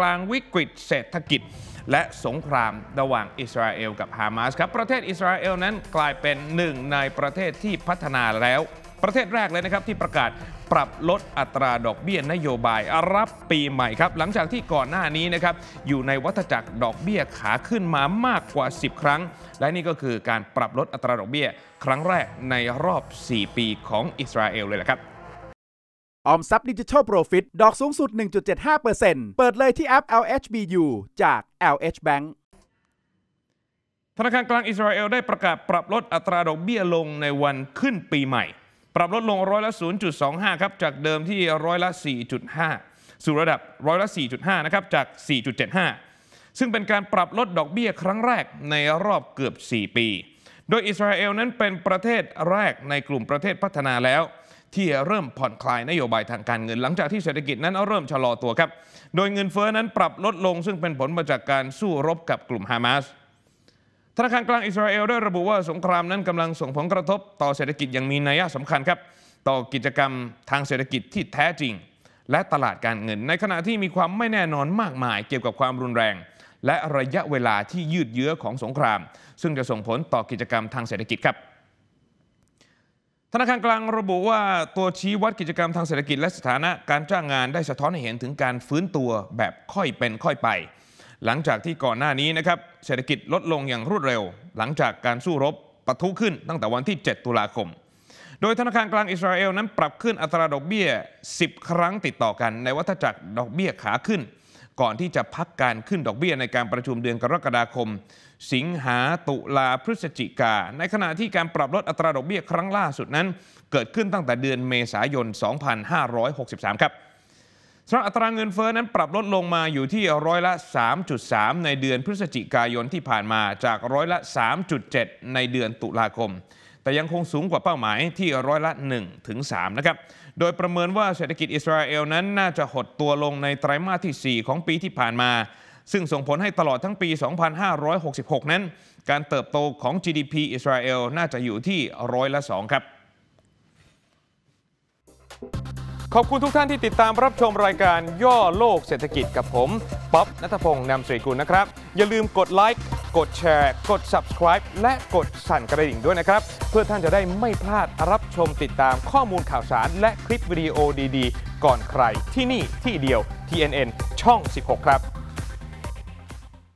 กลางวิกฤตเศรษฐกิจและสงครามระหว่างอิสราเอลกับฮามาสครับประเทศอิสราเอลนั้นกลายเป็นหนึ่งในประเทศที่พัฒนาแล้วประเทศแรกเลยนะครับที่ประกาศปรับลดอัตราดอกเบี้ยนโยบายรับปีใหม่ครับหลังจากที่ก่อนหน้านี้นะครับอยู่ในวัฏจักรดอกเบี้ยขาขึ้นมามากกว่า10ครั้งและนี่ก็คือการปรับลดอัตราดอกเบี้ยครั้งแรกในรอบ4ปีของอิสราเอลเลยแหละครับออมทรัพย์ดิจิทัลโปรฟิตดอกสูงสุด 1.75% เปิดเลยที่แอป LH BU จาก LH Bankธนาคารกลางอิสราเอลได้ประกาศปรับลดอัตราดอกเบี้ยลงในวันขึ้นปีใหม่ปรับลดลงร้อยละ 0.25 ครับจากเดิมที่ร้อยละ 4.5 สู่ระดับร้อยละ 4.5 นะครับจาก 4.75 ซึ่งเป็นการปรับลดดอกเบี้ยครั้งแรกในรอบเกือบ4ปีโดยอิสราเอลนั้นเป็นประเทศแรกในกลุ่มประเทศพัฒนาแล้วที่เริ่มผ่อนคลายนโยบายทางการเงินหลังจากที่เศรษฐกิจนั้นเริ่มชะลอตัวครับโดยเงินเฟ้อนั้นปรับลดลงซึ่งเป็นผลมาจากการสู้รบกับกลุ่มฮามาสธนาคารกลางอิสราเอลได้ระบุว่าสงครามนั้นกำลังส่งผลกระทบต่อเศรษฐกิจอย่างมีนัยสำคัญครับต่อกิจกรรมทางเศรษฐกิจที่แท้จริงและตลาดการเงินในขณะที่มีความไม่แน่นอนมากมายเกี่ยวกับความรุนแรงและระยะเวลาที่ยืดเยื้อของสงครามซึ่งจะส่งผลต่อกิจกรรมทางเศรษฐกิจครับธนาคารกลางระบุว่าตัวชี้วัดกิจกรรมทางเศรษฐกิจและสถานะการจ้างงานได้สะท้อนให้เห็นถึงการฟื้นตัวแบบค่อยเป็นค่อยไปหลังจากที่ก่อนหน้านี้นะครับเศรษฐกิจลดลงอย่างรวดเร็วหลังจากการสู้รบปะทุขึ้นตั้งแต่วันที่7ตุลาคมโดยธนาคารกลางอิสราเอลนั้นปรับขึ้นอัตราดอกเบี้ย10ครั้งติดต่อกันในวัฏจักรดอกเบี้ยขาขึ้นก่อนที่จะพักการขึ้นดอกเบี้ยในการประชุมเดือนกรกฎาคมสิงหาตุลาพฤศจิกาในขณะที่การปรับลดอัตราดอกเบี้ยครั้งล่าสุดนั้นเกิดขึ้นตั้งแต่เดือนเมษายน 2563 ครับสำหรับอัตราเงินเฟ้อนั้นปรับลดลงมาอยู่ที่ร้อยละ 3.3 ในเดือนพฤศจิกายนที่ผ่านมาจากร้อยละ 3.7 ในเดือนตุลาคมแต่ยังคงสูงกว่าเป้าหมายที่ร้อยละ 1-3 นะครับโดยประเมินว่าเศรษฐกิจอิสราเอลนั้นน่าจะหดตัวลงในไตรมาสที่4ของปีที่ผ่านมาซึ่งส่งผลให้ตลอดทั้งปี 2566 นั้นการเติบโตของ GDP อิสราเอลน่าจะอยู่ที่ร้อยละ 2 ครับขอบคุณทุกท่านที่ติดตามรับชมรายการย่อโลกเศรษฐกิจกับผมป๊อบณัฐพงษ์นำศรีกุลนะครับอย่าลืมกดไลค์กดแชร์กด Subscribe และกดสั่นกระดิ่งด้วยนะครับเพื่อท่านจะได้ไม่พลาดรับชมติดตามข้อมูลข่าวสารและคลิปวิดีโอดีๆก่อนใครที่นี่ที่เดียว TNN ช่อง 16 ครับ